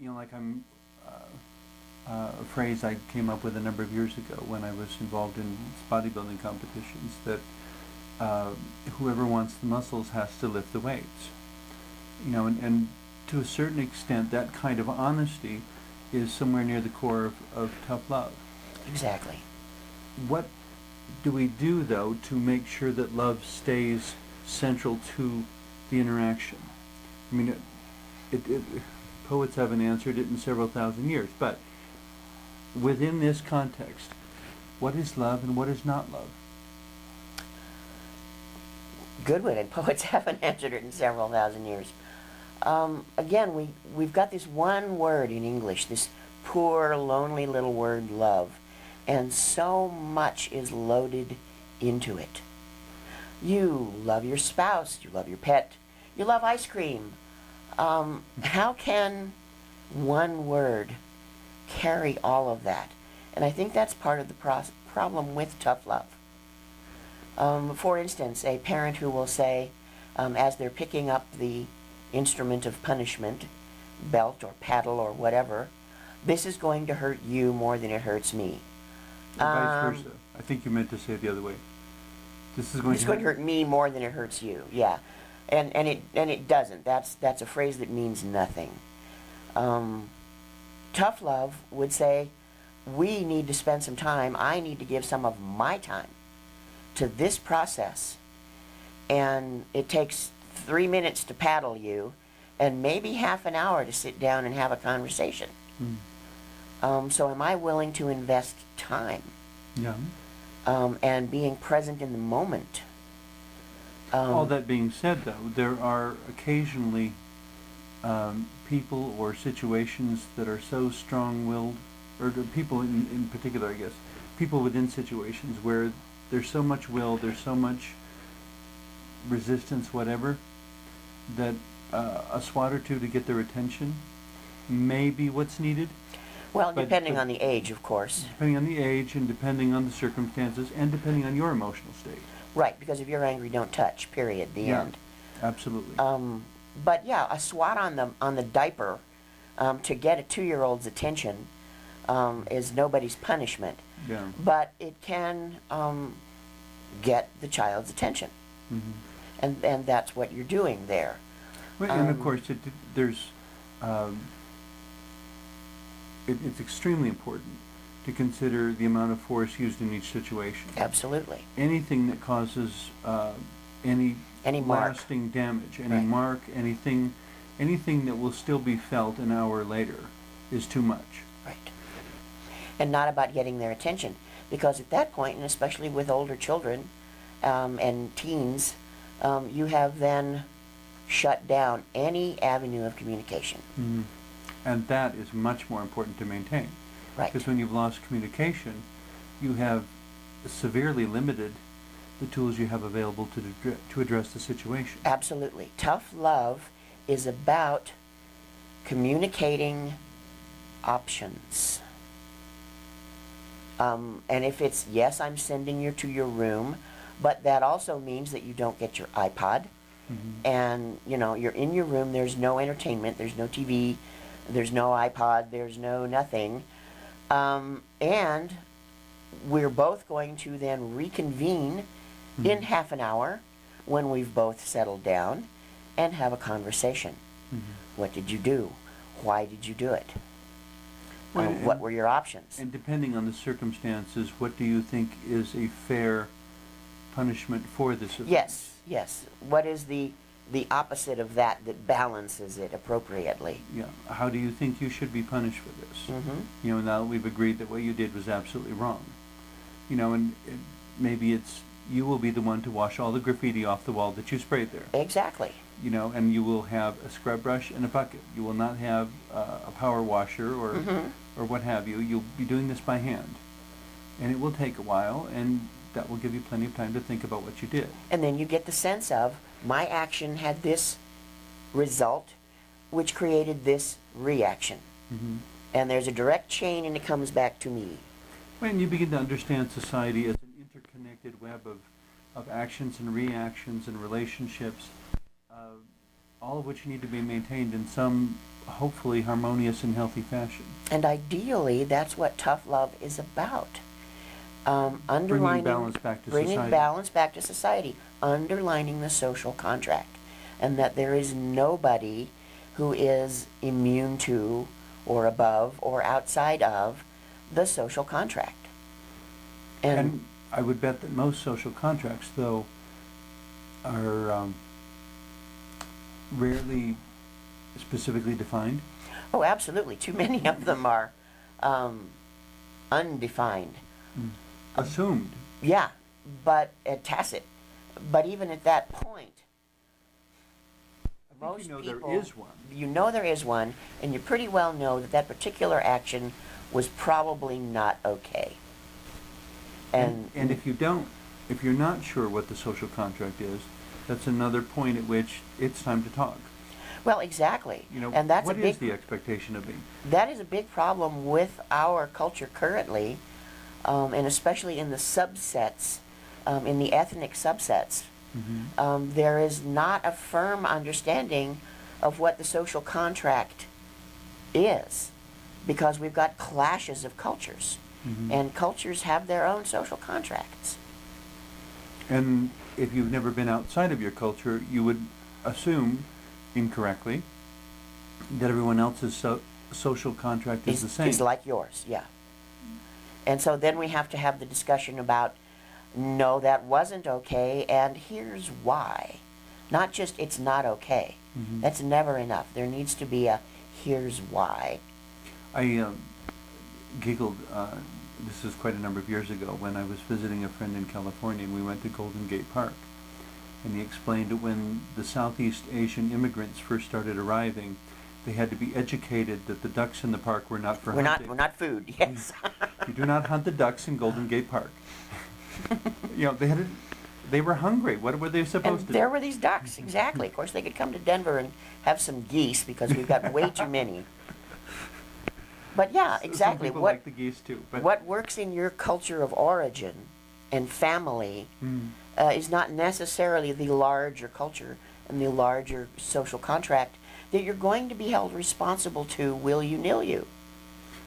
you know, like I'm a phrase I came up with a number of years ago when I was involved in bodybuilding competitions, that whoever wants the muscles has to lift the weights. You know, and to a certain extent, that kind of honesty is somewhere near the core of tough love. Exactly. What do we do, though, to make sure that love stays central to the interaction? I mean, poets haven't answered it in several thousand years, but within this context, what is love and what is not love? Good one, and poets haven't answered it in several thousand years. Again, we've got this one word in English, this poor, lonely little word, love, and so much is loaded into it. You love your spouse, you love your pet, you love ice cream. How can one word carry all of that? And I think that's part of the problem with tough love. For instance, a parent who will say, as they're picking up the instrument of punishment, belt or paddle or whatever, this is going to hurt you more than it hurts me. Vice versa. I think you meant to say it the other way. This is going to hurt me more than it hurts you. Yeah, and it doesn't. That's a phrase that means nothing. Tough love would say, we need to spend some time. I need to give some of my time to this process, and it takes 3 minutes to paddle you, and maybe half an hour to sit down and have a conversation. Mm. So am I willing to invest time? Yeah. And being present in the moment. All that being said, though, there are occasionally people or situations that are so strong-willed, or people in particular, I guess, people within situations where there's so much will, there's so much resistance, whatever, that a swat or two to get their attention may be what's needed. Well, depending on the age, of course. Depending on the age, and depending on the circumstances, and depending on your emotional state. Right, because if you're angry, don't touch, period, the end. Absolutely. But yeah, a swat on the diaper to get a 2-year-old's attention is nobody's punishment. Yeah. But it can get the child's attention. Mm-hmm. And that's what you're doing there. Well, and of course, it's extremely important to consider the amount of force used in each situation. Absolutely. Anything that causes any lasting damage, any mark, anything that will still be felt an hour later is too much. Right. And not about getting their attention, because at that point, and especially with older children, and teens, you have then shut down any avenue of communication. Mm. And that is much more important to maintain. Right. Because when you've lost communication, you have severely limited the tools you have available to address the situation. Absolutely. Tough love is about communicating options. And if it's, yes, I'm sending you to your room, but that also means that you don't get your iPod, mm-hmm. and you know, you're in your room, there's no entertainment, there's no TV, there's no iPod, there's no nothing, and we're both going to then reconvene mm-hmm. in half an hour when we've both settled down and have a conversation. Mm-hmm. What did you do? Why did you do it? Well, what were your options? And depending on the circumstances, what do you think is a fair punishment for this event? Yes, yes. What is the opposite of that that balances it appropriately? Yeah. How do you think you should be punished for this? Mm-hmm. You know, now that we've agreed that what you did was absolutely wrong. You know, and maybe it's you will be the one to wash all the graffiti off the wall that you sprayed there. Exactly. You know, and you will have a scrub brush and a bucket. You will not have a power washer or mm-hmm. or what have you. You'll be doing this by hand, and it will take a while, and that will give you plenty of time to think about what you did. And then you get the sense of, my action had this result, which created this reaction. Mm-hmm. And there's a direct chain, and it comes back to me. When you begin to understand society as an interconnected web of actions and reactions and relationships, all of which need to be maintained in some hopefully harmonious and healthy fashion. And ideally, that's what tough love is about. Underlining, bringing balance back to society, underlining the social contract, and that there is nobody who is immune to or above or outside of the social contract. And I would bet that most social contracts, though, are rarely specifically defined. Oh, absolutely. Too many of them are undefined. Assumed. Yeah, but tacit. But even at that point, you know there is one, and you pretty well know that that particular action was probably not okay. And if you don't, if you're not sure what the social contract is, that's another point at which it's time to talk. Well, exactly. You know, and that's what is the expectation of me? That is a big problem with our culture currently, and especially in the subsets, in the ethnic subsets. Mm-hmm. There is not a firm understanding of what the social contract is, because we've got clashes of cultures. Mm-hmm. And cultures have their own social contracts. And if you've never been outside of your culture, you would assume, incorrectly, that everyone else's social contract is the same. It's like yours, yeah. And so then we have to have the discussion about, no, that wasn't okay, and here's why. Not just, it's not okay. Mm-hmm. That's never enough. There needs to be a, here's why. I giggled, this is quite a number of years ago, when I was visiting a friend in California, and we went to Golden Gate Park. And he explained that when the Southeast Asian immigrants first started arriving, they had to be educated that the ducks in the park were not for hunting. We're not food, yes. You do not hunt the ducks in Golden Gate Park. You know, they were hungry. What were they supposed to do? There were these ducks, exactly. Of course, they could come to Denver and have some geese, because we've got way too many. But yeah, exactly. Some people like the geese too, but what works in your culture of origin and family is not necessarily the larger culture and the larger social contract that you're going to be held responsible to, will you, nil you.